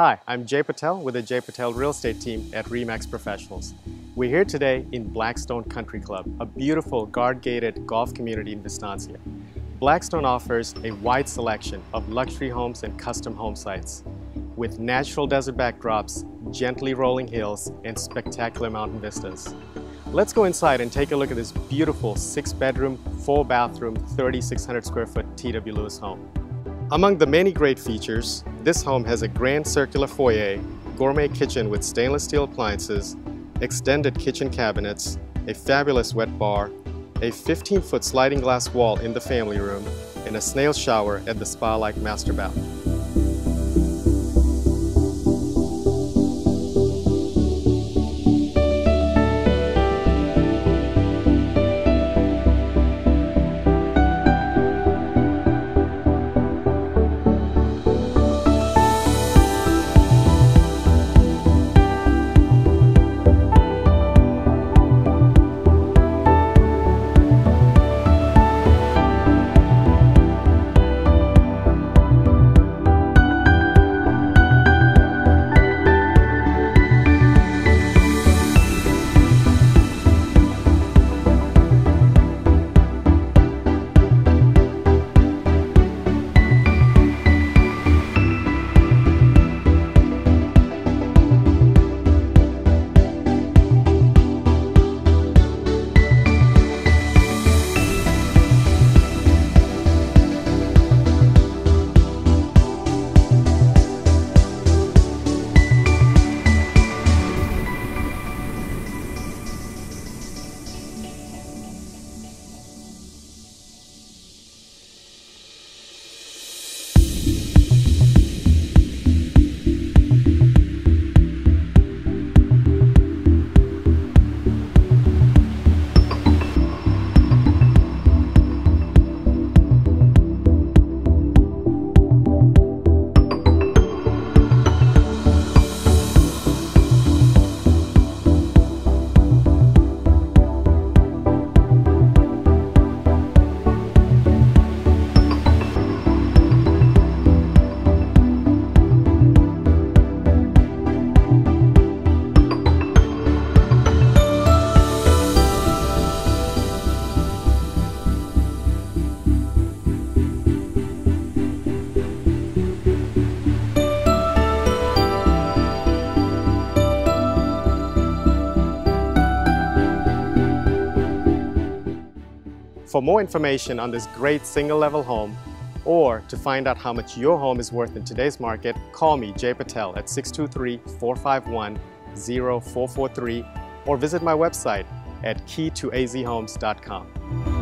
Hi, I'm Jay Patel with the Jay Patel Real Estate Team at RE/MAX Professionals. We're here today in Blackstone Country Club, a beautiful guard-gated golf community in Vistancia. Blackstone offers a wide selection of luxury homes and custom home sites with natural desert backdrops, gently rolling hills, and spectacular mountain vistas. Let's go inside and take a look at this beautiful 6-bedroom, 4-bathroom, 3,600 square foot TW Lewis home. Among the many great features, this home has a grand circular foyer, gourmet kitchen with stainless steel appliances, extended kitchen cabinets, a fabulous wet bar, a 15-foot sliding glass wall in the family room, and a snail shower at the spa-like master bath. For more information on this great single-level home, or to find out how much your home is worth in today's market, call me, Jay Patel, at 623-451-0443, or visit my website at key2azhomes.com.